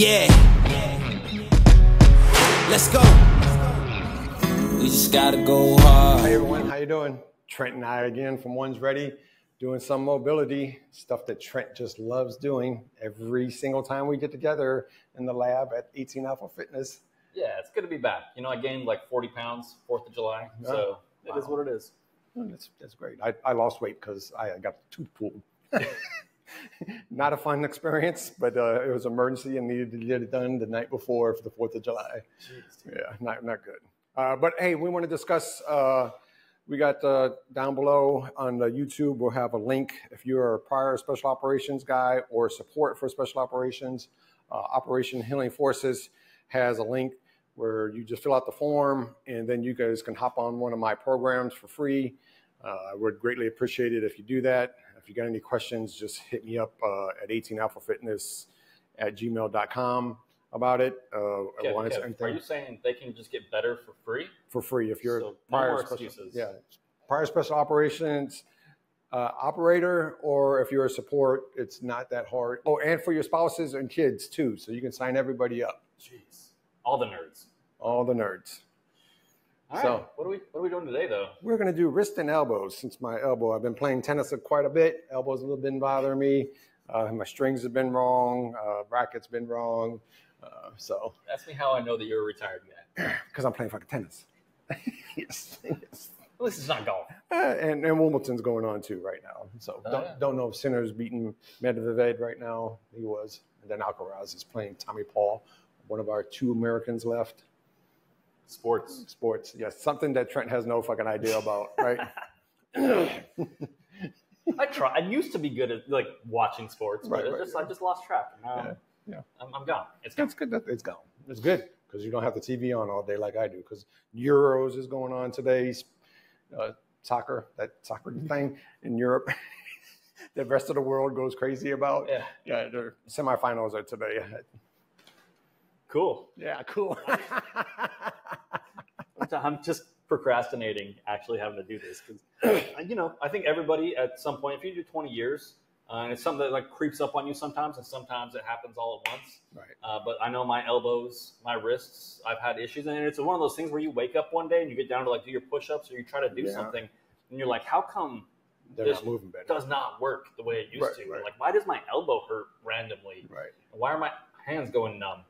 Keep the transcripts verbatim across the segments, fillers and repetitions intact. Yeah. Let's go. We just gotta go hard. Hey everyone, how you doing? Trent and I again from Ones Ready, doing some mobility stuff that Trent just loves doing every single time we get together in the lab at eighteen Alpha Fitness. Yeah, it's good to be back. You know, I gained like forty pounds, fourth of July, oh, so wow. It is what it is. Oh, that's, that's great. I, I lost weight because I got tooth pulled. Not a fun experience, but uh, it was an emergency and needed to get it done the night before for the fourth of July. Jeez, yeah, not, not good. Uh, but hey, we want to discuss, uh, we got uh, down below on the YouTube, we'll have a link if you're a prior special operations guy or support for special operations. Uh, Operation Healing Forces has a link where you just fill out the form and then you guys can hop on one of my programs for free. Uh, I would greatly appreciate it if you do that. If you got any questions, just hit me up uh, at eighteen alpha fitness at gmail dot com about it. Uh, Kev, Alliance, Kev, are you saying they can just get better for free? For free, if you're so prior no special, excuses. Yeah, prior special operations uh, operator, or if you're a support, it's not that hard. Oh, and for your spouses and kids too, so you can sign everybody up. Jeez, all the nerds. All the nerds. All so, right. what are we what are we doing today though? We're gonna do wrist and elbows. Since my elbow, I've been playing tennis quite a bit. Elbows a little been bothering me. Uh, my strings have been wrong. Uh, bracket's been wrong. Uh, so ask me how I know that you're a retired man. Because I'm playing fucking tennis. yes. yes. At least it's not golf. Uh, and and Wimbledon's going on too right now. So oh, don't yeah. don't know if Sinner's beating Medvedev right now. He was, and then Alcaraz is playing Tommy Paul, one of our two Americans left. Sports. Sports, yes. Something that Trent has no fucking idea about, right? I try. I used to be good at, like, watching sports, but right, right, just, yeah. I just lost track. Now yeah, yeah. I'm, I'm gone. It's gone. It's good. It's gone. It's good because you don't have the T V on all day like I do because Euros is going on today, uh, soccer, that soccer thing in Europe. The rest of the world goes crazy about. Yeah. Yeah, their semifinals are today. Cool. Yeah, cool. I'm just procrastinating actually having to do this because, you know, I think everybody at some point, if you do twenty years, uh, and it's something that like creeps up on you sometimes, and sometimes it happens all at once. Right. Uh, but I know my elbows, my wrists, I've had issues. And it's one of those things where you wake up one day and you get down to like do your push-ups or you try to do yeah. something and you're like, how come They're this not moving better. Does not work the way it used right, to? Right. Like, why does my elbow hurt randomly? Right. Why are my hands going numb?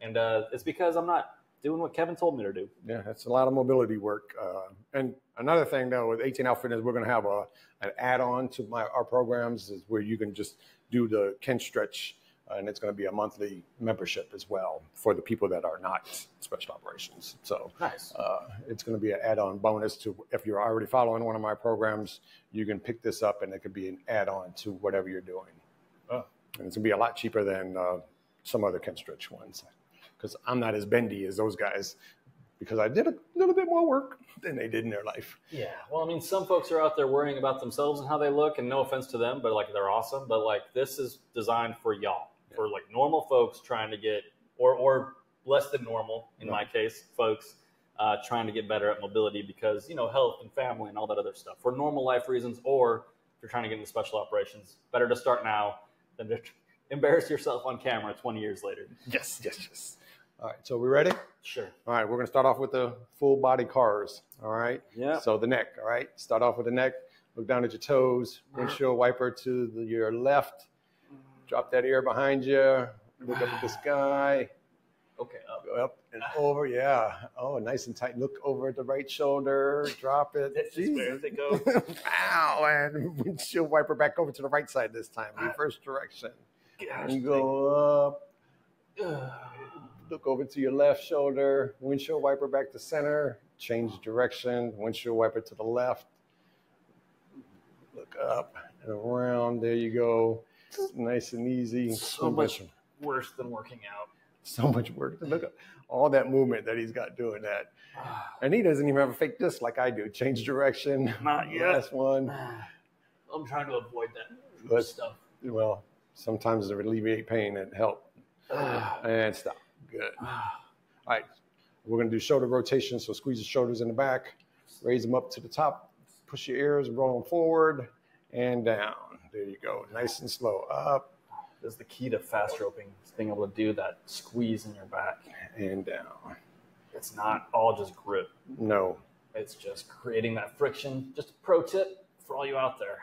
And uh, it's because I'm not doing what Kevin told me to do. Yeah, that's a lot of mobility work. Uh, and another thing, though, with eighteen Alpha Fitness, we're going to have a, an add-on to my our programs is where you can just do the Ken Stretch, uh, and it's going to be a monthly membership as well for the people that are not special operations. So nice. Uh, it's going to be an add-on bonus to if you're already following one of my programs, you can pick this up, and it could be an add-on to whatever you're doing. Oh. And it's going to be a lot cheaper than uh, some other Ken Stretch ones. Because I'm not as bendy as those guys, because I did a little bit more work than they did in their life. Yeah, well, I mean, some folks are out there worrying about themselves and how they look, and no offense to them, but like they're awesome. But like this is designed for y'all, yeah. for like normal folks trying to get, or or less than normal in no. my case, folks uh, trying to get better at mobility because you know health and family and all that other stuff for normal life reasons, or if you're trying to get into special operations, better to start now than to embarrass yourself on camera twenty years later. Yes, yes, yes. All right, so we ready? Sure. All right, we're going to start off with the full body cars, all right? Yeah. So the neck, all right? Start off with the neck. Look down at your toes. Windshield wiper to the, your left. Drop that ear behind you. Look up at the sky. Okay, up. Go up and over, yeah. Oh, nice and tight. Look over at the right shoulder. Drop it. That's Jesus. They go. Wow, and windshield wiper back over to the right side this time. Reverse direction. Gosh, and go thank up. Look over to your left shoulder, windshield wiper back to center, change direction, windshield wiper to the left, look up and around, there you go, nice and easy. So, so much, much worse than working out. So much work. Look up all that movement that he's got doing that. And he doesn't even have a fake disc like I do. Change direction. Not yet. Last one. I'm trying to avoid that but, stuff. Well, sometimes to alleviate pain and help. And stop. Good. All right. We're going to do shoulder rotation. So squeeze the shoulders in the back, raise them up to the top, push your ears, roll them forward and down. There you go. Nice and slow. Up, is the key to fast roping, is being able to do that squeeze in your back. And down. It's not all just grip. No. It's just creating that friction. Just a pro tip for all you out there.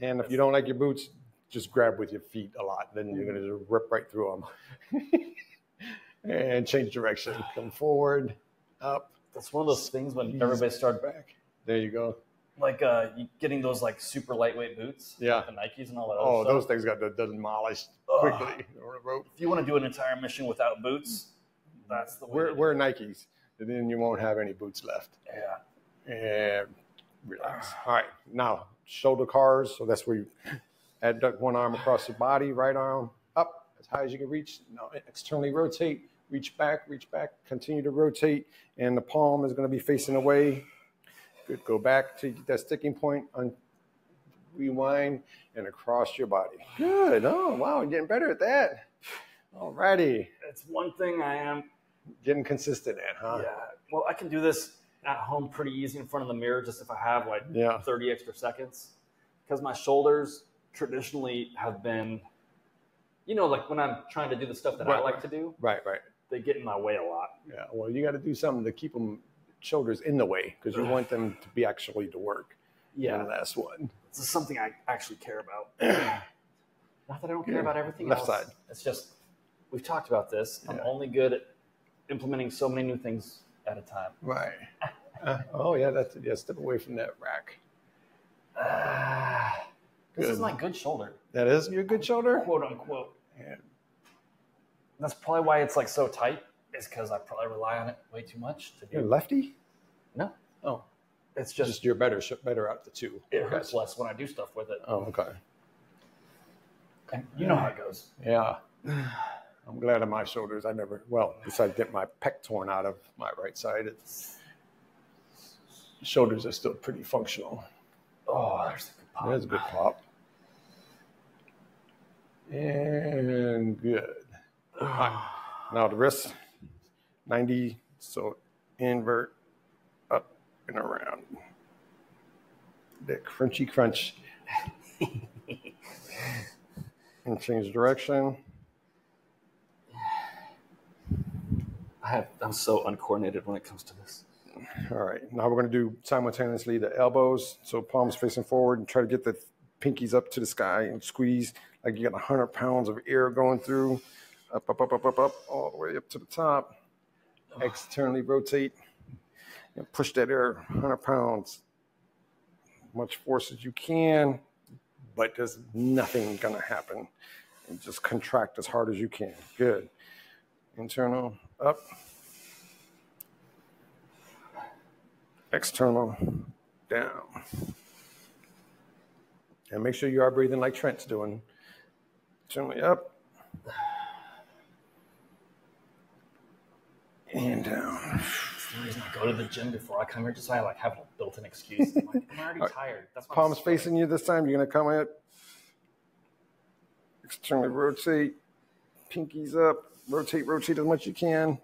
And if it's, you don't like your boots, just grab with your feet a lot. Then you're going to just rip right through them. And change direction. Come forward, up. That's one of those things when everybody started back. There you go. Like uh, getting those like super lightweight boots, yeah, like the Nikes and all that. Oh, other stuff. Those things got demolished quickly. Ugh. If you want to do an entire mission without boots, that's the way. We're, we're Nikes, and then you won't have any boots left. Yeah. And relax. All right, now shoulder cars. So that's where you add one arm across your body, right arm up as high as you can reach. Now externally rotate, reach back, reach back, continue to rotate, and the palm is going to be facing away. Good. Go back to that sticking point, on, rewind, and across your body. Good. Oh, wow. You're getting better at that. All righty. That's one thing I am getting consistent at, huh? Yeah. Well, I can do this at home pretty easy in front of the mirror, just if I have like yeah. thirty extra seconds. Because my shoulders traditionally have been, you know, like when I'm trying to do the stuff that right, I like right. to do. Right, right. They get in my way a lot. Yeah. Well, you got to do something to keep them shoulders in the way, because you want them to be actually to work. Yeah. And that's one. This is something I actually care about. Not that I don't care yeah. about everything Left else. Left side. It's just, we've talked about this. Yeah. I'm only good at implementing so many new things at a time. Right. uh, oh, yeah. That's yeah. Step away from that rack. Uh, this is my good shoulder. That is your good shoulder? Quote, unquote. Yeah. That's probably why it's like so tight. It's because I probably rely on it way too much. To do. You're lefty? No. Oh. It's just, just you're better better out the two. It hurts okay. less when I do stuff with it. Oh, okay. And you know how it goes. Yeah. I'm glad of my shoulders. I never, well, besides getting my pec torn out of my right side, it's, shoulders are still pretty functional. Oh, there's a good pop. There's a good pop. And good. All right. Now the wrists. ninety, so invert, up and around. That crunchy crunch. And change direction. I have, I'm so uncoordinated when it comes to this. All right, now we're going to do simultaneously the elbows, so palms facing forward, and try to get the pinkies up to the sky and squeeze like you got one hundred pounds of air going through. Up, up, up, up, up, up, all the way up to the top. Externally rotate and push that air one hundred pounds, much force as you can, but there's nothing gonna happen, and just contract as hard as you can. Good. Internal up, external down, and make sure you are breathing like Trent's doing. Gently up and down. That's the reason I go to the gym before I come here, just so I like have a built-in excuse. I'm, like, I'm already right. tired. That's why palms I'm facing you this time. You're gonna come in, externally rotate, pinkies up, rotate, rotate as much as you can.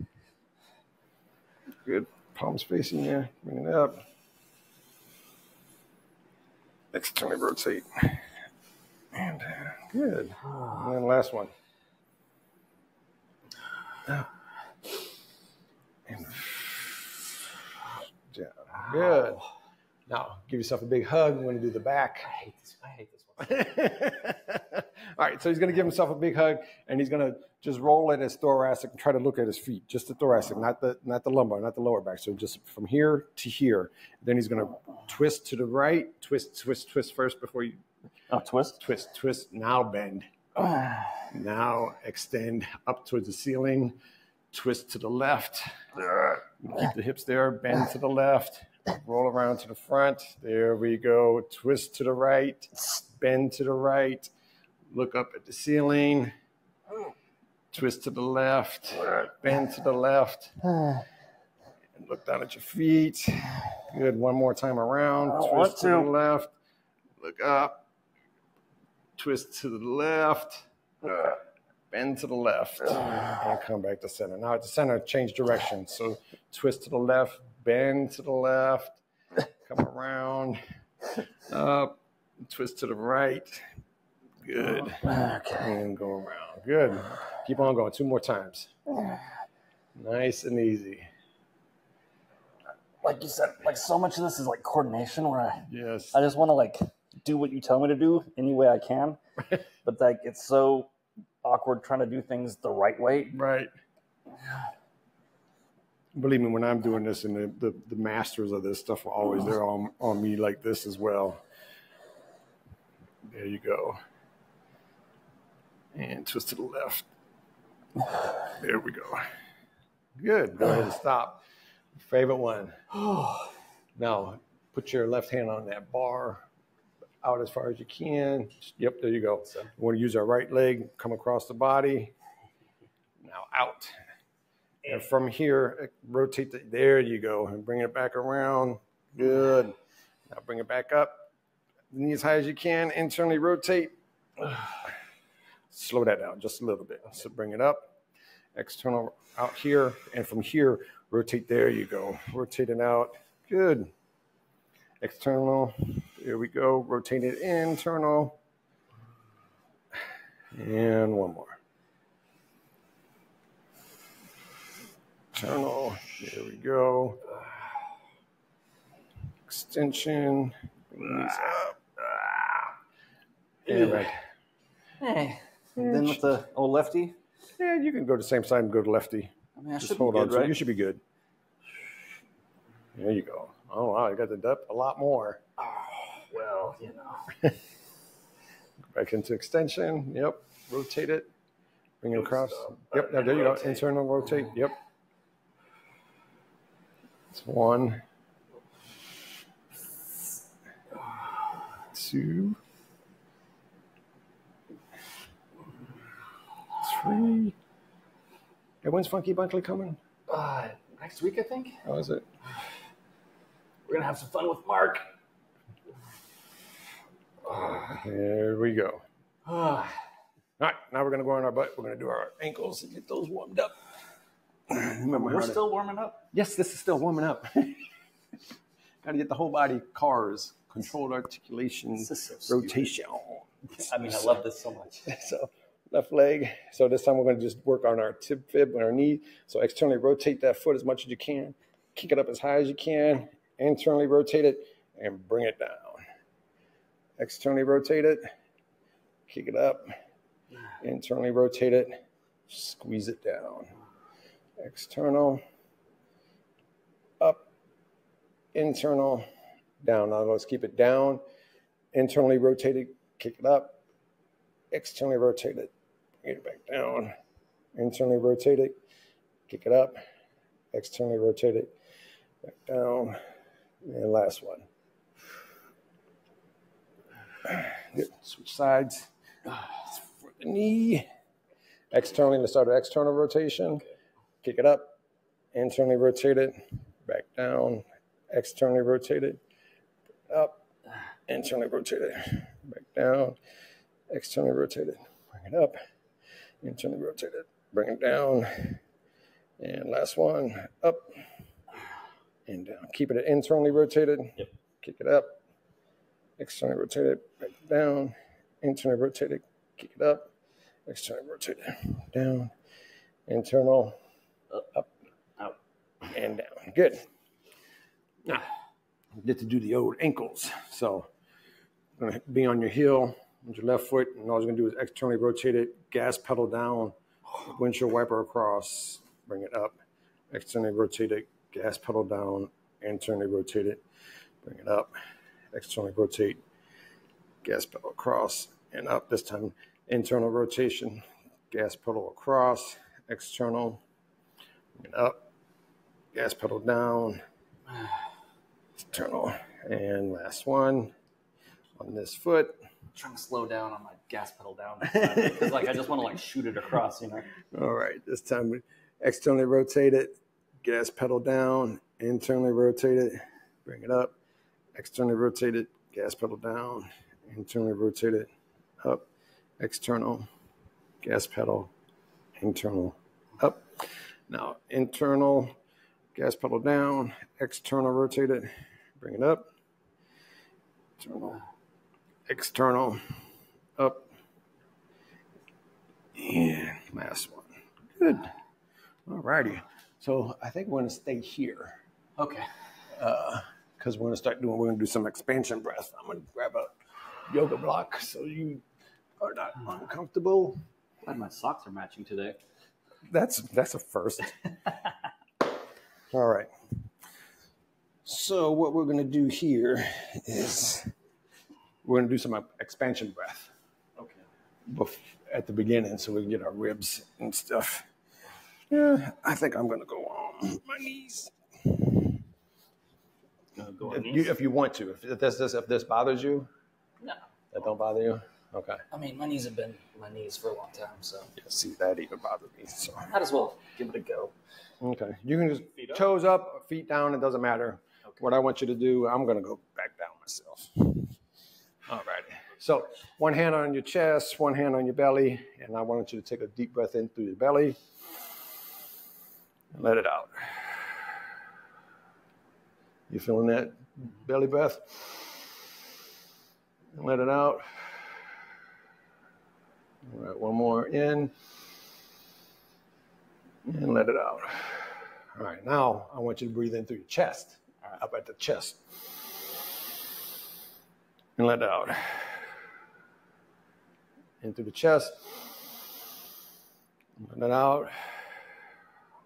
Good. Palms facing you. Bring it up. Externally rotate. And good. And then last one. Up. And down. Good. Now, give yourself a big hug when you do the back. I hate this. I hate this one. All right, so he's going to give himself a big hug, and he's going to just roll at his thoracic and try to look at his feet, just the thoracic, not the not the lumbar, not the lower back. So just from here to here. Then he's going to twist to the right, twist, twist, twist first before you. Oh, twist, twist, twist. Now bend. Up. Now extend up towards the ceiling. Twist to the left, keep the hips there, bend to the left, roll around to the front. There we go. Twist to the right, bend to the right, look up at the ceiling, twist to the left, bend to the left, and look down at your feet. Good. One more time around. Twist to the left, look up, twist to the left, bend to the left, and come back to center. Now at the center, change direction. So twist to the left, bend to the left, come around, up, twist to the right. Good. Okay. And go around. Good. Keep on going. Two more times. Nice and easy. Like you said, like so much of this is like coordination where I, yes. I just want to like do what you tell me to do any way I can. But like it's so awkward trying to do things the right way. Right. Believe me, when I'm doing this and the, the, the masters of this stuff are always there on, on me like this as well. There you go. And twist to the left. There we go. Good. Go ahead and stop. Favorite one. Now, put your left hand on that bar out as far as you can. Yep, there you go. We want to use our right leg, come across the body. Now out. And from here, rotate the, there you go. And bring it back around. Good. Now bring it back up. Knee as high as you can. Internally rotate. Slow that down just a little bit. So bring it up. External out here. And from here, rotate. There you go. Rotate it out. Good. External. There we go. Rotate it internal. And one more. External. There we go. Extension. Knees up. And right. Hey. And then with the old lefty? Yeah, you can go to the same side and go to lefty. I mean, I just hold on to it. You should be good. There you go. Oh, wow. You got the depth a lot more. Oh, well, you know. Back into extension. Yep. Rotate it. Bring it across. Yep. Now, there you go. Internal rotate. Yep. It's one. Two. Three. Hey, when's Funky Bunkley coming? Uh, next week, I think. How is it? We're going to have some fun with Mark. There we go. All right, now we're going to go on our butt. We're going to do our ankles and get those warmed up. Remember, we're still to... warming up? Yes, this is still warming up. Got to get the whole body C A R S. Controlled articulation, so rotation. I mean, I love this so much. So left leg. So this time we're going to just work on our tib fib and our knee. So externally rotate that foot as much as you can. Kick it up as high as you can. Internally rotate it and bring it down. Externally rotate it. Kick it up. Internally rotate it. Squeeze it down. External. Up. Internal. Down. Now let's keep it down. Internally rotate it, kick it up. Externally rotate it, bring it back down. Internally rotate it, kick it up. Externally rotate it, back down. And last one. Good. Switch sides. For the knee. Externally, let's start an external rotation. Kick it up. Internally rotate it, back down. Externally rotate it. Up, internally rotate it, back down, externally rotate it, bring it up, internally rotate it, bring it down, and last one, up, and down. Keep it internally rotated, yep. Kick it up, externally rotate it, back down, internally rotate it, kick it up, externally rotate it, down, internal, up, out, and down. Good. Now, get to do the old ankles. So you're going to be on your heel with your left foot, and all you're going to do is externally rotate it, gas pedal down, windshield wiper across, bring it up, externally rotate it, gas pedal down, internally rotate it, bring it up, externally rotate, gas pedal across, and up. This time, internal rotation, gas pedal across, external, bring it up, gas pedal down, external, and last one on this foot. I'm trying to slow down on my gas pedal down because like I just want to like shoot it across, you know. All right, this time we externally rotate it, gas pedal down, internally rotate it, bring it up, externally rotate it, gas pedal down, internally rotate it, up, external, gas pedal, internal, up. Now internal, gas pedal down, external rotate it, bring it up, external, external, up, Good. All righty. So I think we're going to stay here. Okay. Because uh, we're going to start doing, we're going to do some expansion breaths. I'm going to grab a yoga block so you are not uncomfortable. Glad my socks are matching today. That's, that's a first. All right. So what we're going to do here is we're going to do some expansion breath. Okay. At the beginning so we can get our ribs and stuff. Yeah, I think I'm going to go on my knees. Go on if, knees. You, if you want to. If, if, this, this, if this bothers you? No. That don't bother you? Okay. I mean, my knees have been my knees for a long time, so. Yeah, see, that even bothered me. So. Might as well give it a go. Okay. You can just feet up. Toes up, or feet down. It doesn't matter. Okay. What I want you to do, I'm going to go back down myself. All right. So one hand on your chest, one hand on your belly, and I want you to take a deep breath in through your belly. And let it out. You feeling that belly breath? And let it out. All right, one more in. And let it out. All right, now I want you to breathe in through your chest, up at the chest. And let it out. In through the chest. Let it out.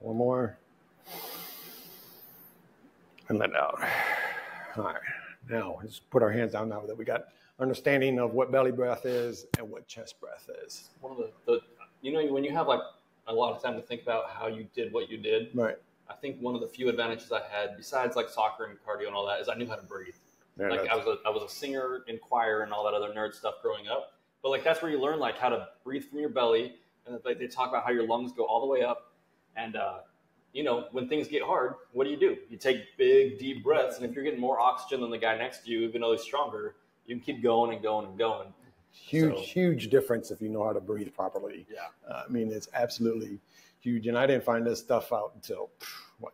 One more. And let it out. All right. Now, let's put our hands down now that we got understanding of what belly breath is and what chest breath is. One of the, the you know, when you have like a lot of time to think about how you did what you did, right? I think one of the few advantages I had, besides like soccer and cardio and all that, is I knew how to breathe. Yeah, like I was, a, I was a singer in choir and all that other nerd stuff growing up. But like that's where you learn like how to breathe from your belly, and like they talk about how your lungs go all the way up. And, uh, you know, when things get hard, what do you do? You take big, deep breaths. And if you're getting more oxygen than the guy next to you, even though he's stronger, you can keep going and going and going. Huge, so, huge difference if you know how to breathe properly. Yeah. Uh, I mean, it's absolutely huge. And I didn't find this stuff out until, what,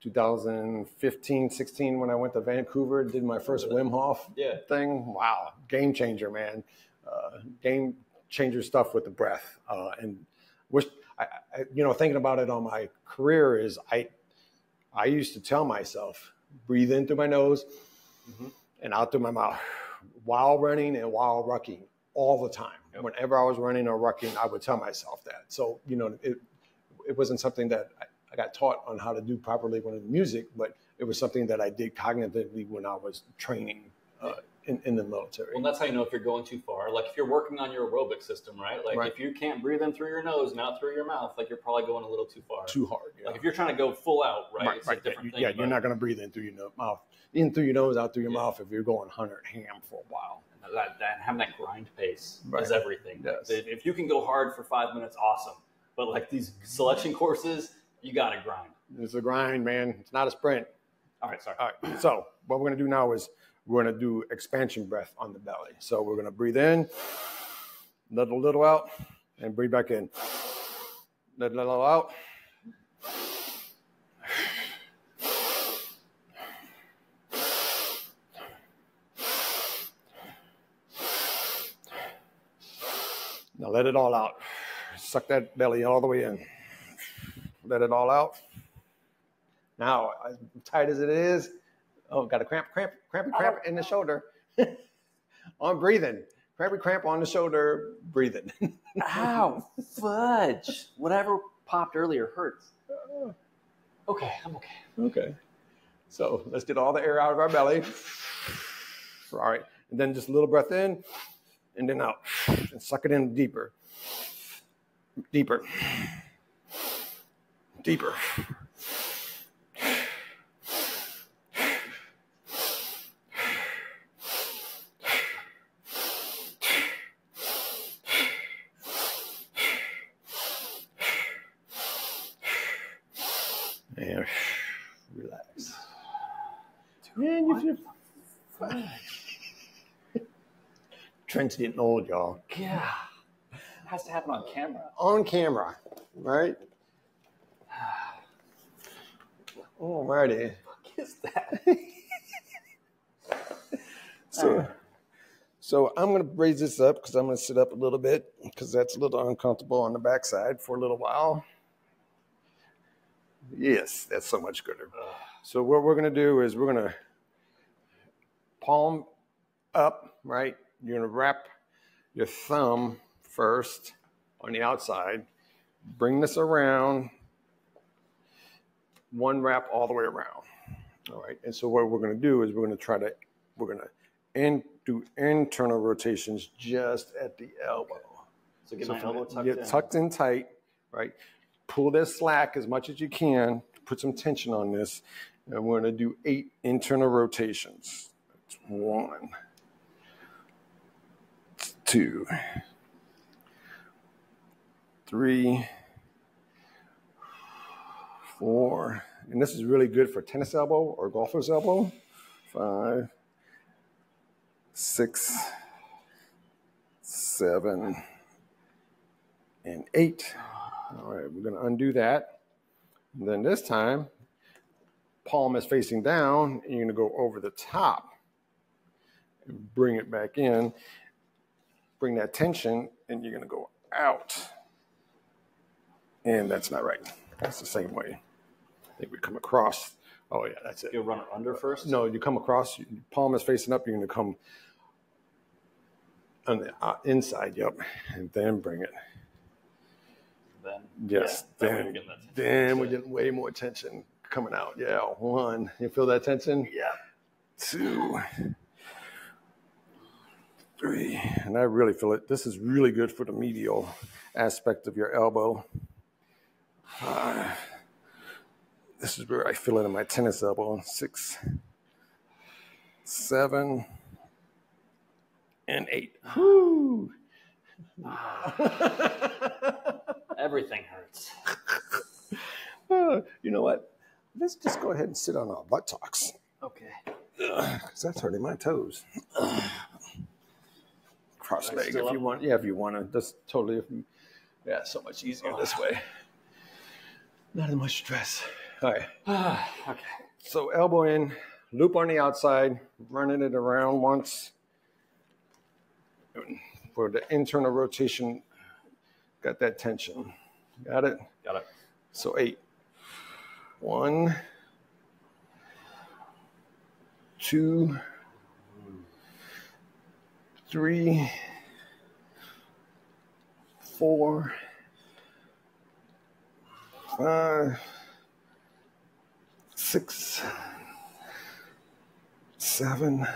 two thousand fifteen, sixteen, when I went to Vancouver, did my first Wim Hof yeah. thing. Wow. Game changer, man. Uh, game changer stuff with the breath. Uh, and wish... I, I, you know, thinking about it on my career is I, I used to tell myself, breathe in through my nose mm-hmm. and out through my mouth while running and while rucking all the time. Yep. Whenever I was running or rucking, I would tell myself that. So, you know, it, it wasn't something that I, I got taught on how to do properly when in music, but it was something that I did cognitively when I was training uh, in, in the military. Well, that's how you know if you're going too far. Like if you're working on your aerobic system, right? Like right. if you can't breathe in through your nose and out through your mouth, like you're probably going a little too far. Too hard. Yeah. Like if you're trying to go full out, right? right it's right. a different yeah, thing. Yeah, you're not going to breathe in through your mouth, in through your nose, out through your yeah. mouth if you're going one hundred ham for a while. And that, that, having that grind pace right. is everything. Yes. If you can go hard for five minutes, awesome. But like these selection courses, you got to grind. It's a grind, man. It's not a sprint. All right, sorry. All right. So what we're going to do now is we're going to do expansion breath on the belly. So we're going to breathe in, let a little out, and breathe back in. Let a little out. Now let it all out. Suck that belly all the way in. Let it all out. Now, as tight as it is, oh, got a cramp, cramp, cramp, cramp in the shoulder. I'm breathing. Cramp, cramp on the shoulder, breathing. Ow, fudge. Whatever popped earlier hurts. Okay, I'm okay. Okay. So let's get all the air out of our belly. All right. And then just a little breath in and then out. And suck it in deeper. Deeper. Deeper. And relax. Man, you should... Trent's getting old, y'all. Yeah. It has to happen on camera. On camera, right? Alrighty. What the fuck is that? so, right. so I'm going to raise this up because I'm going to sit up a little bit because that's a little uncomfortable on the backside for a little while. Yes, that's so much gooder. So what we're going to do is we're going to palm up, right? You're going to wrap your thumb first on the outside. Bring this around. One wrap all the way around. All right. And so what we're going to do is we're going to try to, we're going to in, do internal rotations just at the elbow. So get so my elbow tucked in. Tucked in tight, right? Pull this slack as much as you can. Put some tension on this. And we're going to do eight internal rotations. That's one, two, three, four. And this is really good for tennis elbow or golfer's elbow. Five, six, seven, and eight. All right, we're going to undo that. And then this time, palm is facing down, and you're going to go over the top and bring it back in. Bring that tension, and you're going to go out. And that's not right. That's the same way. I think we come across. Oh, yeah, that's it. You'll run it under first? No, you come across. Your palm is facing up. You're going to come on the inside, yep, and then bring it. Then, yes, yeah, then, then, that then we're getting way more tension coming out. Yeah, one. You feel that tension? Yeah. Two. Three. And I really feel it. This is really good for the medial aspect of your elbow. Five. This is where I feel it in my tennis elbow. Six. Seven. And eight. Whoo! Everything hurts. Uh, you know what? Let's just go ahead and sit on our buttocks. Okay. Because uh, that's hurting my toes. Uh, cross leg if up? You want. Yeah, if you want to. That's totally. If you, yeah, so much easier oh. this way. Not as much stress. All right. Uh, okay. So elbow in, loop on the outside, running it around once for the internal rotation. Got that tension. Got it? Got it. So eight. One. Two. Three. Four. Five. Six. Seven.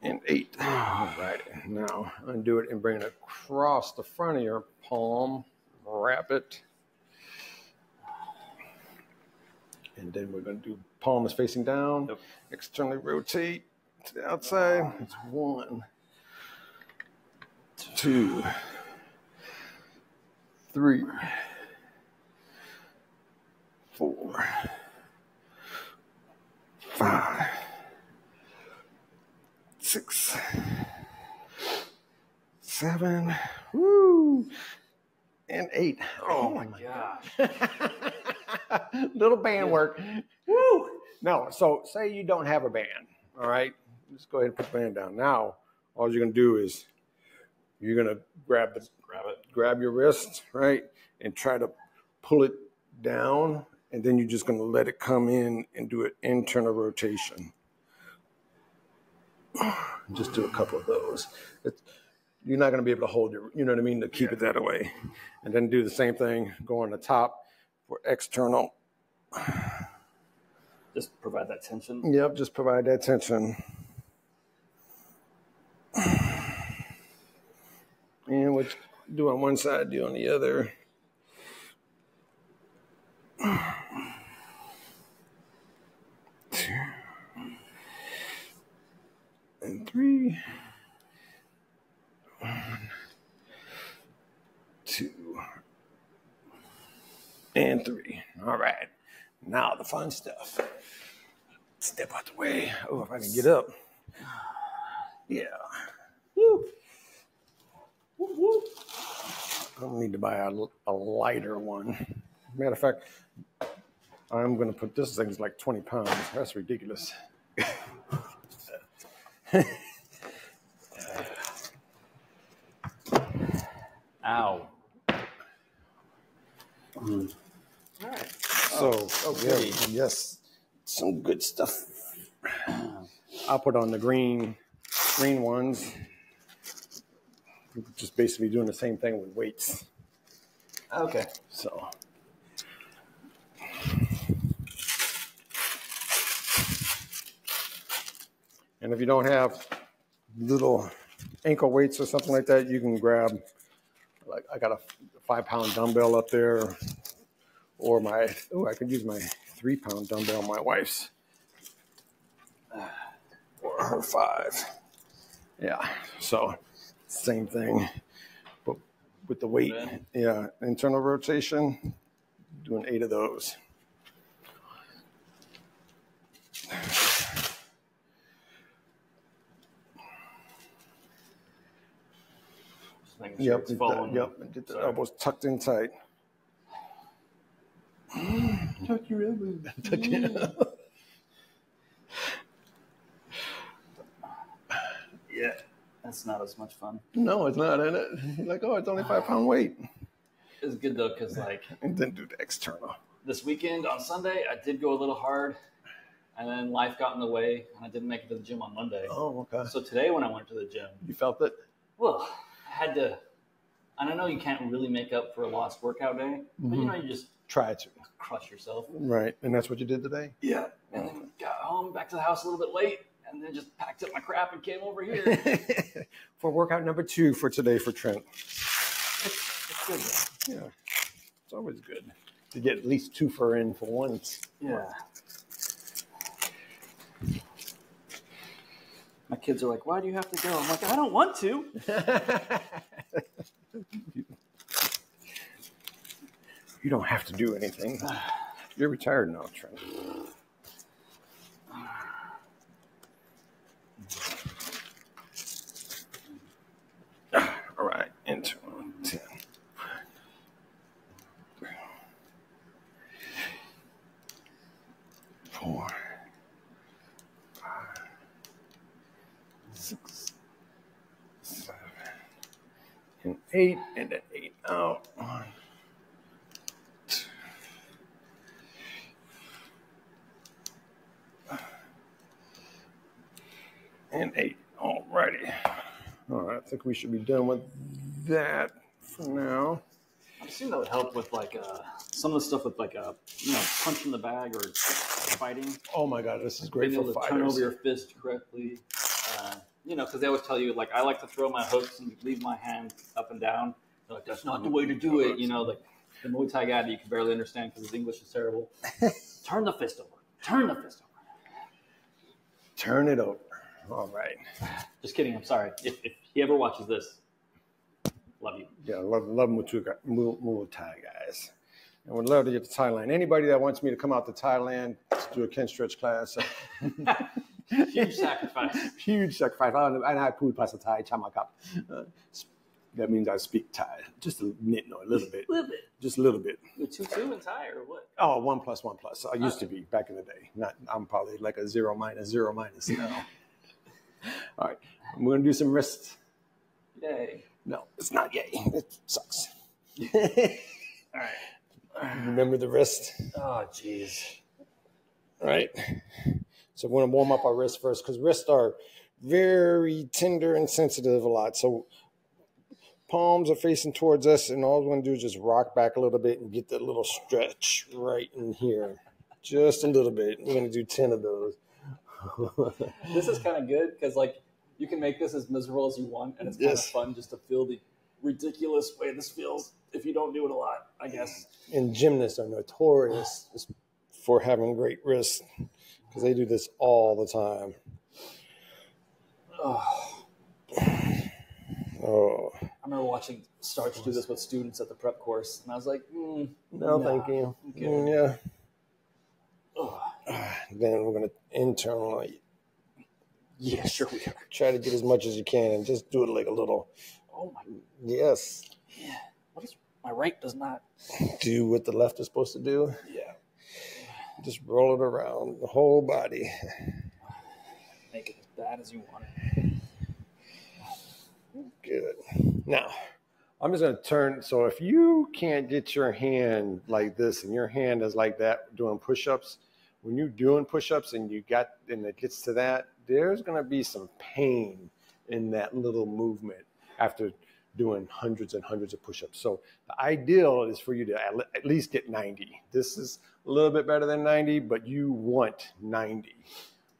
And eight. All right. Now undo it and bring it across the front of your palm. Wrap it. And then we're going to do palm is facing down. Yep. Externally rotate to the outside. It's one, two, three, four, five. Six, seven, woo, and eight. Oh, oh my gosh. Little band work. Woo. No, so say you don't have a band, all right? Let's go ahead and put the band down. Now, all you're going to do is you're going to grab the, grab it, grab your wrist, right, and try to pull it down, and then you're just going to let it come in and do an internal rotation. Just do a couple of those. It's, you're not going to be able to hold your, you know what I mean, to keep yeah. it that away. And then do the same thing, go on the top for external. Just provide that tension. Yep, just provide that tension. And what you do on one side, do on the other. Two. And three, one, two, and three. All right. Now the fun stuff. Step out the way. Oh, if I can get up. Yeah. Woo. Woo woo. I don't need to buy a, a lighter one. Matter of fact, I'm going to put this thing's like twenty pounds. That's ridiculous. Ow. Mm. All right. So, oh, okay. Yeah, yes. Some good stuff. I'll put on the green, green ones. Just basically doing the same thing with weights. Okay. So. And if you don't have little ankle weights or something like that, you can grab, like I got a five pound dumbbell up there, or my, oh, I could use my three pound dumbbell, my wife's, or her five. Yeah, so same thing, but with the weight, yeah, internal rotation, doing eight of those. Making sure yep, it's following. Yep, and get the Sorry. elbows tucked in tight. Tuck your elbows. Tuck your elbows. Yeah, that's not as much fun. No, it's not, isn't it? You're like, oh, it's only five pound weight. It's good though, because like. And then do the external. This weekend on Sunday, I did go a little hard, and then life got in the way, and I didn't make it to the gym on Monday. Oh, okay. So today, when I went to the gym, you felt it. Well. I had to, and I know you can't really make up for a lost workout day, but you know, you just try to crush yourself. Right. And that's what you did today? Yeah. And then got home, back to the house a little bit late, and then just packed up my crap and came over here. For workout number two for today for Trent. It's, it's good, though. Yeah. It's always good to get at least two for in for once. Yeah. My kids are like, why do you have to go? I'm like, I don't want to. You don't have to do anything. You're retired now, Trent. All right, into ten. Four. Six, seven, and eight, and then eight out. One, two, and eight. All righty. All right, I think we should be done with that for now. I assume that would help with like uh, some of the stuff with like a you know punch in the bag or fighting. Oh my God, this is great for fighters. Being able to turn over your fist correctly. Uh, you know, because they always tell you, like, I like to throw my hooks and leave my hand up and down. They're like, that's not the way to do it. You know, like the Muay Thai guy that you can barely understand because his English is terrible. Turn the fist over. Turn the fist over. Turn it over. All right. Just kidding. I'm sorry. If, if he ever watches this, love you. Yeah, love, love Muay Thai guys. And would love to get to Thailand. Anybody that wants me to come out to Thailand to do a Ken Stretch class. Huge sacrifice. Huge sacrifice. And I put pasta Thai chamakap. That means I speak Thai. Just a nit, no, a little bit. A little bit. Just a little bit. You're two two in Thai or what? Oh, one plus one plus. I used okay. to be back in the day. Not. I'm probably like a zero minus zero minus now. All right. I'm going to do some wrist. Yay. No, it's not yay. It sucks. All right. Remember the wrist. Oh, jeez. All right. So we're going to warm up our wrists first because wrists are very tender and sensitive a lot. So palms are facing towards us, and all we want to do is just rock back a little bit and get that little stretch right in here. Just a little bit. We're going to do ten of those. This is kind of good because, like, you can make this as miserable as you want, and it's kind yes. of fun just to feel the ridiculous way this feels if you don't do it a lot, I guess. And gymnasts are notorious for having great wrists. Because they do this all the time. Oh. Oh. I remember watching Starch do this with students at the prep course, and I was like, mm, no, nah, thank you. Okay. Mm, yeah. Oh. Then we're going to internally. Yeah, sure we are. Try to get as much as you can and just do it like a little. Oh, my. Yes. Yeah. What is my right does not do what the left is supposed to do? Yeah. Just roll it around the whole body. Make it as bad as you want it. Good. Now, I'm just going to turn. So if you can't get your hand like this and your hand is like that doing push-ups, when you're doing push-ups and you got, and it gets to that, there's going to be some pain in that little movement after doing hundreds and hundreds of push-ups. So the ideal is for you to at least get ninety. This is a little bit better than ninety, but you want ninety.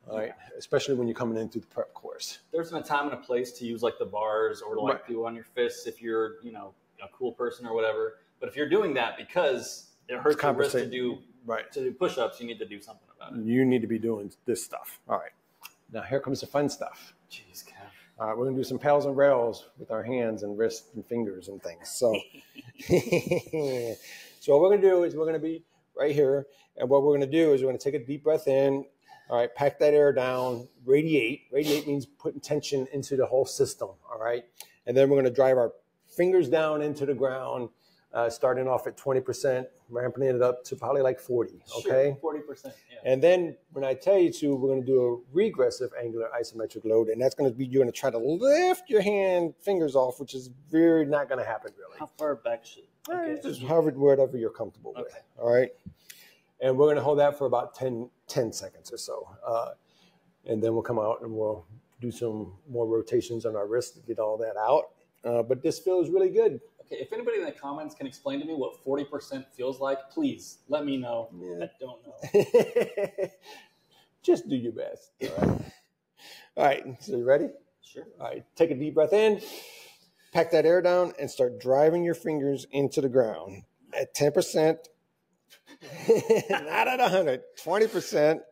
All right, especially when you're coming in through the prep course. There's been a time and a place to use like the bars or to like do on your fists if you're, you know, a cool person or whatever. But if you're doing that because it hurts your wrist to do right to do push-ups, you need to do something about it. You need to be doing this stuff. All right, now here comes the fun stuff. Jeez, Kev. All right, we're gonna do some pals and rails with our hands and wrists and fingers and things. So, so what we're gonna do is we're gonna be right here, and what we're gonna do is we're gonna take a deep breath in. All right, pack that air down, radiate. Radiate means putting tension into the whole system, all right? And then we're going to drive our fingers down into the ground, uh, starting off at twenty percent, ramping it up to probably like forty, okay? Sure, forty percent, yeah. And then when I tell you to, we're going to do a regressive angular isometric load, and that's going to be you're going to try to lift your hand fingers off, which is very not going to happen, really. How far back should you? Okay. Right, just however, whatever you're comfortable okay. with, all right? And we're going to hold that for about ten, ten seconds or so. Uh, and then we'll come out and we'll do some more rotations on our wrist to get all that out. Uh, but this feels really good. Okay, if anybody in the comments can explain to me what forty percent feels like, please let me know. Yeah. I don't know. Just do your best. All right. All right, so you ready? Sure. All right, take a deep breath in, pack that air down, and start driving your fingers into the ground at ten percent. Not at one hundred, twenty percent,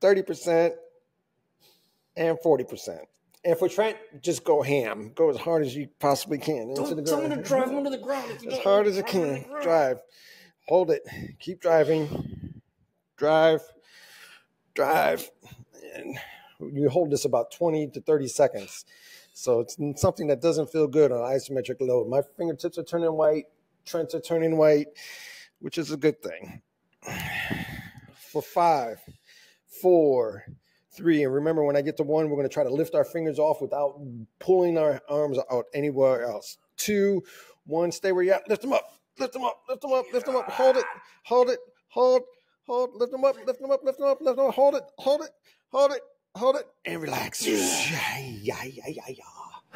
thirty percent, and forty percent. And for Trent, just go ham. Go as hard as you possibly can. Don't into the ground. Tell me to drive him into the ground. As don't hard as I can. Drive. Hold it. Keep driving. Drive. Drive. And you hold this about twenty to thirty seconds. So it's something that doesn't feel good on isometric load. My fingertips are turning white. Trents are turning white, which is a good thing. For five, four, three, and remember when I get to one, we're going to try to lift our fingers off without pulling our arms out anywhere else. Two, one, stay where you're at. Lift them up, lift them up, lift them up, lift them up. Hold it, hold it, hold, hold. Lift them up, lift them up, lift them up, lift them up. Hold it, hold it, hold it, hold it, and relax. Yeah, yeah, yeah,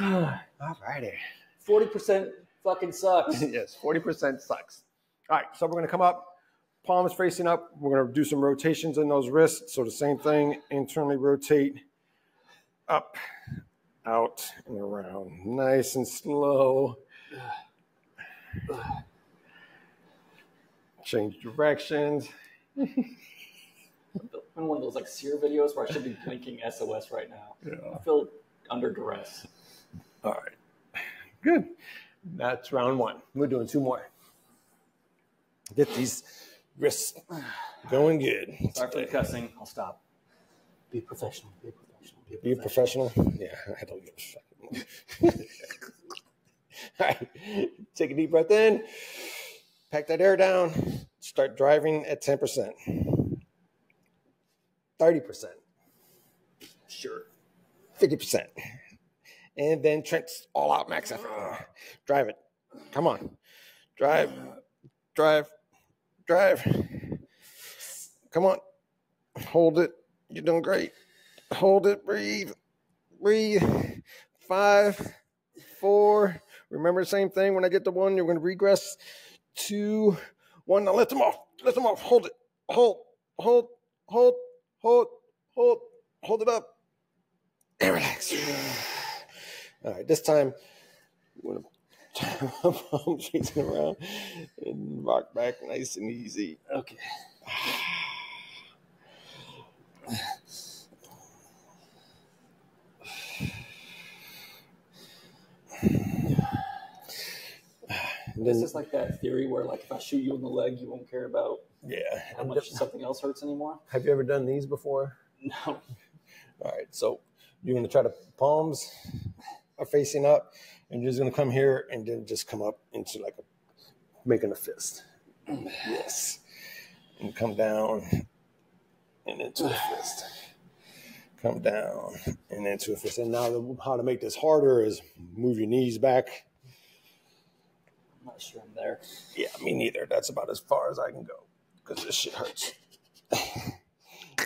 yeah. All righty. Forty percent. Fucking sucks. Yes, forty percent sucks. All right, so we're going to come up, palms facing up. We're going to do some rotations in those wrists. So the same thing, internally rotate up, out, and around. Nice and slow. Change directions. I'm one of those like seer videos where I should be blinking S O S right now. Yeah. I feel under duress. All right, good. That's round one. We're doing two more. Get these wrists going good. Sorry for the cussing. I'll stop. Be professional. Be professional. Be professional. Be professional. Yeah, I don't give a fuck. All right. Take a deep breath in. Pack that air down. Start driving at ten percent. thirty percent. Sure. fifty percent. And then Trent's all out max effort. Drive it. Come on. Drive. Drive. Drive. Come on. Hold it. You're doing great. Hold it. Breathe. Breathe. Five. Four. Remember the same thing. When I get to one, you're going to regress. Two. One. Now let them off. Let them off. Hold it. Hold. Hold. Hold. Hold. Hold. Hold it up. And relax. All right, this time, we're going to palm facing around and rock back nice and easy. Okay. And this is like that theory where, like, if I shoot you in the leg, you won't care about yeah. how much something else hurts anymore. Have you ever done these before? No. All right, so you're going to try to palms are facing up, and you're just gonna come here and then just come up into like a, making a fist. Yes. And come down and into the fist. come down. And then to, if it's in, now how to make this harder is move your knees back. I'm not sure I'm there. Yeah, me neither. That's about as far as I can go because this shit hurts.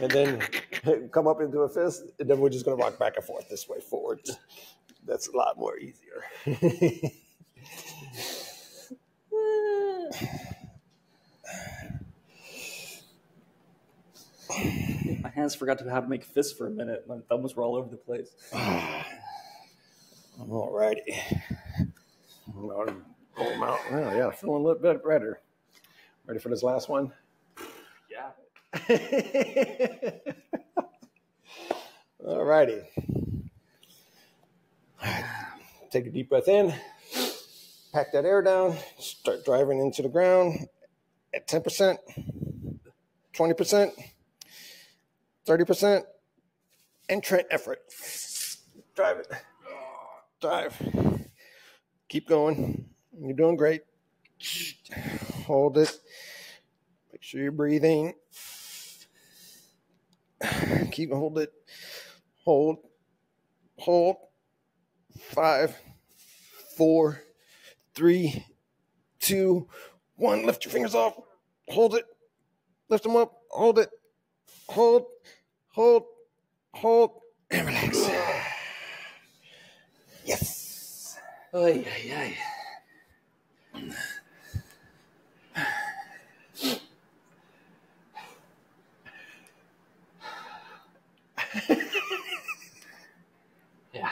And then come up into a fist, and then we're just going to rock back and forth this way forward. That's a lot more easier. My hands forgot to how to make fists for a minute. My thumbs were all over the place. All righty. Pull them out. Oh, yeah, feeling a little bit better. Ready for this last one? Yeah. All righty. Take a deep breath in. Pack that air down. Start driving into the ground at ten percent, twenty percent, thirty percent, and Trent effort. Drive it. Drive. Keep going. You're doing great. Hold it. Make sure you're breathing. Keep hold it. Hold. Hold. Five, four, three, two, one. Lift your fingers off. Hold it. Lift them up. Hold it. Hold, hold, hold, and relax. Yes. Ay, ay, ay. Yeah.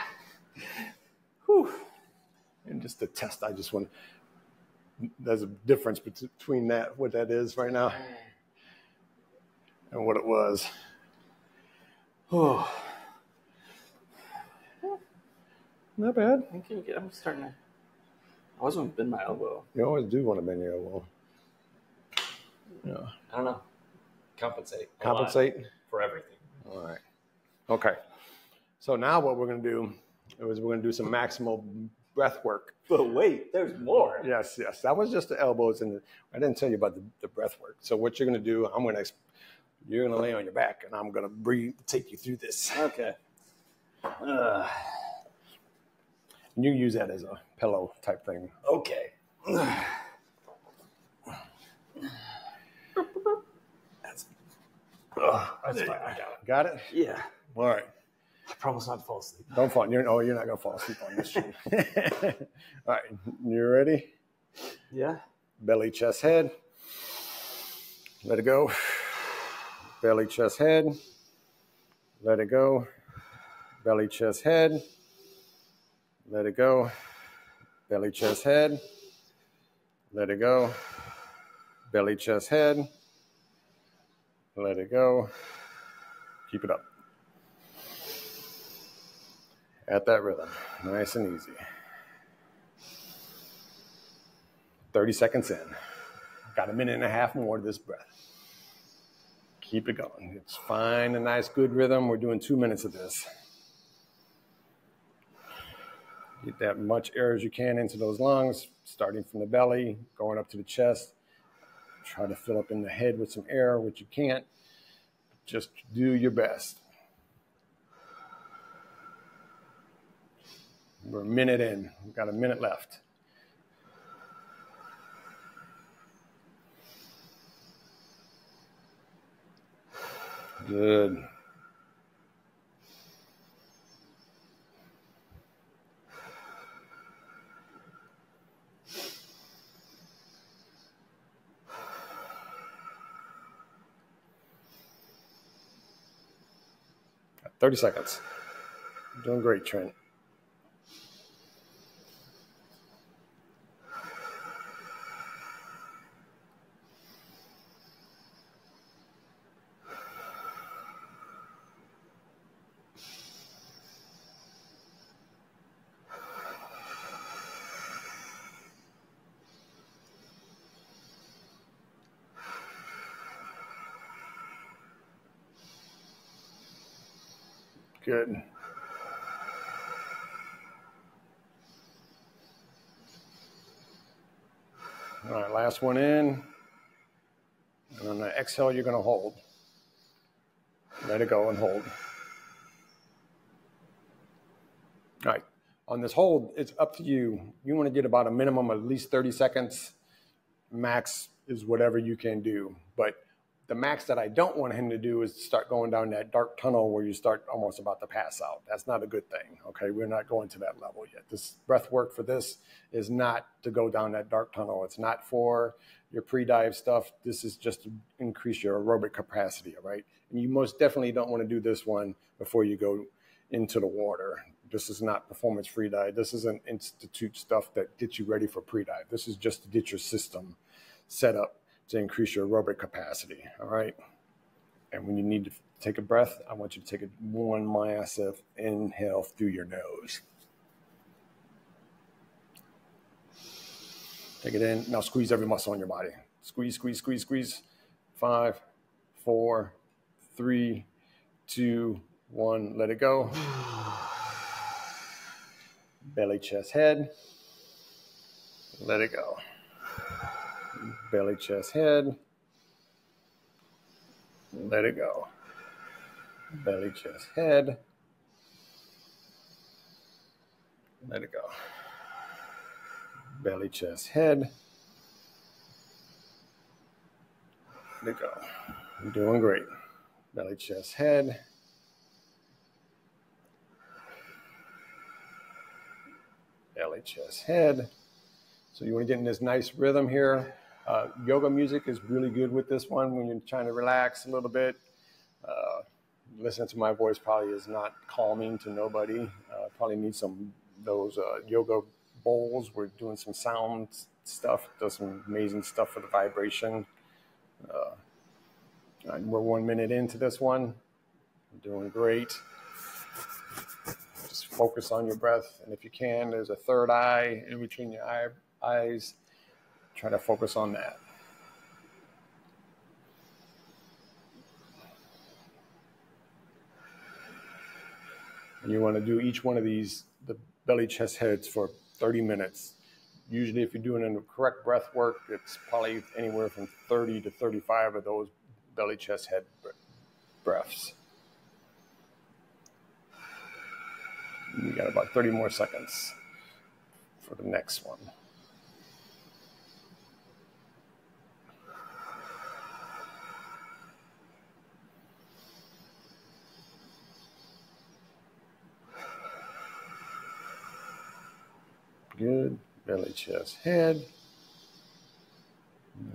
Whew. And just the test, I just want, there's a difference between that, what that is right now, and what it was. Oh, not bad. I think I'm starting to, I always want to bend my elbow. You always do want to bend your elbow. Yeah. I don't know. Compensate. Compensate? For everything. All right. Okay. So now what we're going to do is we're going to do some maximal breath work. But wait, there's more. Yes, yes. That was just the elbows. And the, I didn't tell you about the, the breath work. So what you're going to do, I'm going to You're going to lay on your back, and I'm going to breathe, take you through this. Okay. Uh, you use that as a pillow type thing. Okay. That's, uh, that's fine. I got it. Got it? Yeah. All right. I promise not to fall asleep. Don't fall. You're, oh, you're not going to fall asleep on this shit. All right. You ready? Yeah. Belly, chest, head. Let it go. Belly, chest, head. Let it go. Belly, chest, head. Let it go. Belly, chest, head. Let it go. Belly, chest, head. Let it go. Keep it up. At that rhythm. Nice and easy. thirty seconds in. Got a minute and a half more to this breath. Keep it going. It's fine, a nice, good rhythm. We're doing two minutes of this. Get that much air as you can into those lungs, starting from the belly, going up to the chest. Try to fill up in the head with some air, which you can't. Just do your best. We're a minute in. We've got a minute left. Good. Got thirty seconds. You're doing great, Trent. Good. All right, last one in. And on the exhale, you're going to hold. Let it go and hold. All right. On this hold, it's up to you. You want to get about a minimum of at least thirty seconds. Max is whatever you can do. But the max that I don't want him to do is start going down that dark tunnel where you start almost about to pass out. That's not a good thing, okay? We're not going to that level yet. This breath work for this is not to go down that dark tunnel. It's not for your pre-dive stuff. This is just to increase your aerobic capacity, all right? And you most definitely don't want to do this one before you go into the water. This is not performance free dive. This isn't institute stuff that gets you ready for pre-dive. This is just to get your system set up to increase your aerobic capacity, all right? And when you need to take a breath, I want you to take a one massive inhale through your nose. Take it in. Now squeeze every muscle in your body. Squeeze, squeeze, squeeze, squeeze. Five, four, three, two, one. Let it go. Belly, chest, head. Let it go. Belly, chest, head. Let it go. Belly, chest, head. Let it go. Belly, chest, head. Let it go. You're doing great. Belly, chest, head. Belly, chest, head. So you want to get in this nice rhythm here. Uh, yoga music is really good with this one when you're trying to relax a little bit. Uh, listening to my voice probably is not calming to nobody. Uh, probably need some those uh, yoga bowls. We're doing some sound stuff. Does some amazing stuff for the vibration. Uh, and we're one minute into this one. We're doing great. Just focus on your breath. And if you can, there's a third eye in between your eye, eyes. Try to focus on that. And you want to do each one of these, the belly, chest, heads for thirty minutes. Usually if you're doing the correct breath work, it's probably anywhere from thirty to thirty-five of those belly, chest, head breaths. We got about thirty more seconds for the next one. Good. Belly, chest, head.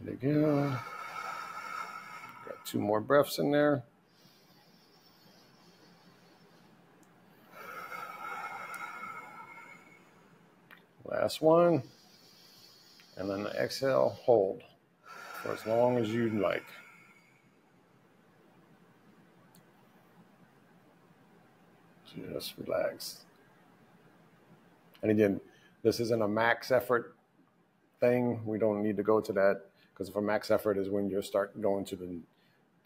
There we go. Got two more breaths in there. Last one. And then the exhale, hold for as long as you'd like. Just relax. And again, this isn't a max effort thing. We don't need to go to that, because if a max effort is when you start going to the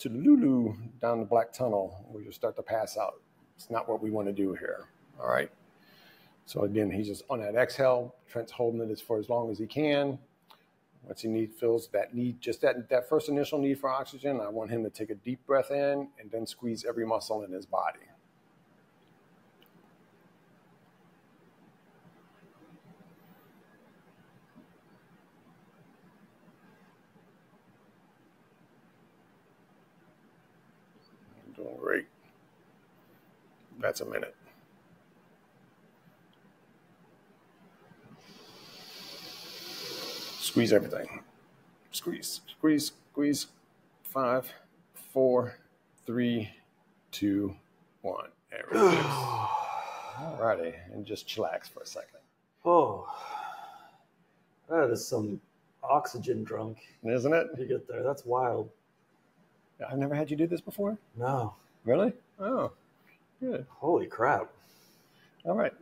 to the Lulu down the black tunnel, where you start to pass out. It's not what we want to do here. All right. So again, he's just on that exhale. Trent's holding it for as long as he can. Once he need, feels that need, just that, that first initial need for oxygen, I want him to take a deep breath in and then squeeze every muscle in his body. Great. That's a minute. Squeeze everything. Squeeze, squeeze, squeeze. Five, four, three, two, one. There it is. All righty. And just chillax for a second. Oh, that is some oxygen drunk. Isn't it? You get there. That's wild. I've never had you do this before? No. Really? Oh, good. Holy crap. All right.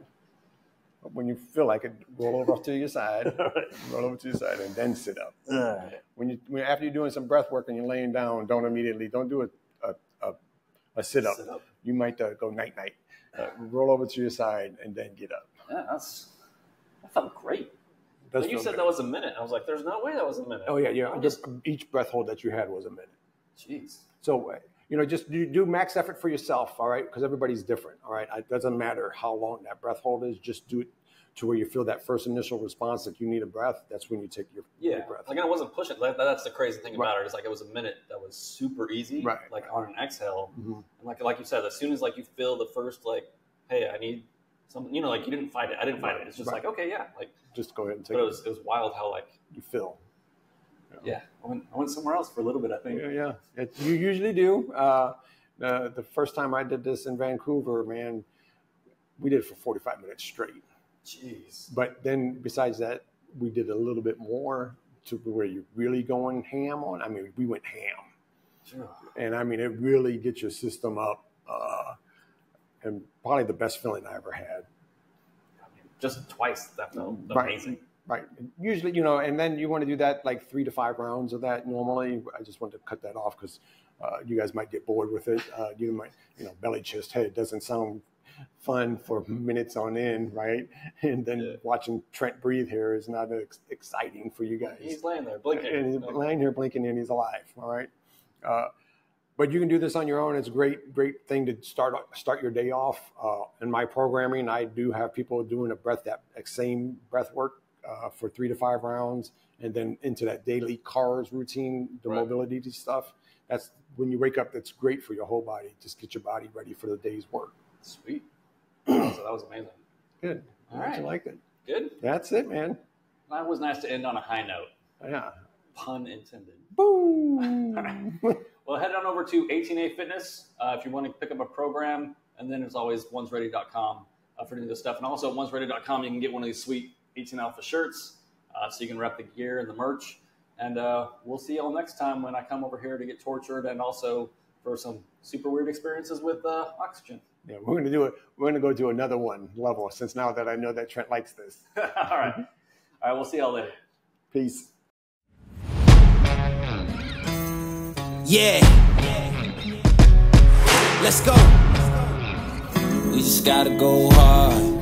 When you feel like it, roll over to your side. Right. Roll over to your side and then sit up. Uh. When you when, after you're doing some breath work and you're laying down, don't immediately, don't do a, a, a, a sit-up. Sit up. You might uh, go night-night. Uh, roll over to your side and then get up. Yeah, that's, that felt great. That's when you said good. That was a minute. I was like, there's no way that was a minute. Oh, yeah, yeah. Just each breath hold that you had was a minute. Jeez. So you know, just do, do max effort for yourself, all right? Because everybody's different, all right? It doesn't matter how long that breath hold is. Just do it to where you feel that first initial response that you need a breath. That's when you take your, yeah. your breath. Like, I wasn't pushing. Like, that's the crazy thing right. about it. It's like it was a minute that was super easy, right, like right. on an exhale. Mm-hmm. And like like you said, as soon as like you feel the first, like, hey, I need something, you know, like you didn't fight it. I didn't fight right. it. It's just right. like, okay, yeah. like just go ahead and take but it. Was, it was wild how like you feel. Yeah, yeah. I, went, I went somewhere else for a little bit, I think. Yeah, yeah. It, you usually do. Uh, the, the first time I did this in Vancouver, man, we did it for forty-five minutes straight. Jeez. But then besides that, we did a little bit more to where you're really going ham on. I mean, we went ham. Sure. And I mean, it really gets your system up. Uh, and probably the best feeling I ever had. I mean, just twice, that felt right. amazing. Right. Usually, you know, and then you want to do that like three to five rounds of that normally. I just wanted to cut that off because uh, you guys might get bored with it. Uh, you might, you know, belly, chest, head doesn't sound fun for minutes on end, right? And then yeah. watching Trent breathe here is not ex exciting for you guys. He's laying there blinking. And he's okay. laying here blinking and he's alive, all right? Uh, but you can do this on your own. It's a great, great thing to start start your day off. Uh, in my programming, I do have people doing a breath, that same breath work uh, for three to five rounds and then into that daily CARS routine, the right. mobility stuff. That's when you wake up, that's great for your whole body. Just get your body ready for the day's work. Sweet. So that was amazing. Good. All right. I liked it. Good. That's it, man. That was nice to end on a high note. Yeah. Pun intended. Boom. Well, head on over to eighteen A Fitness uh, if you want to pick up a program. And then, as always, ones ready dot com uh, for doing this stuff. And also, at ones ready dot com, you can get one of these sweet eighteen Alpha shirts uh, so you can rep the gear and the merch. And uh, we'll see you all next time when I come over here to get tortured and also for some super weird experiences with uh, oxygen. Yeah, we're going to do it. We're going to go do another one level since now that I know that Trent likes this. All right. All right. We'll see y'all later. Peace. Yeah. Let's go. We just got to go hard.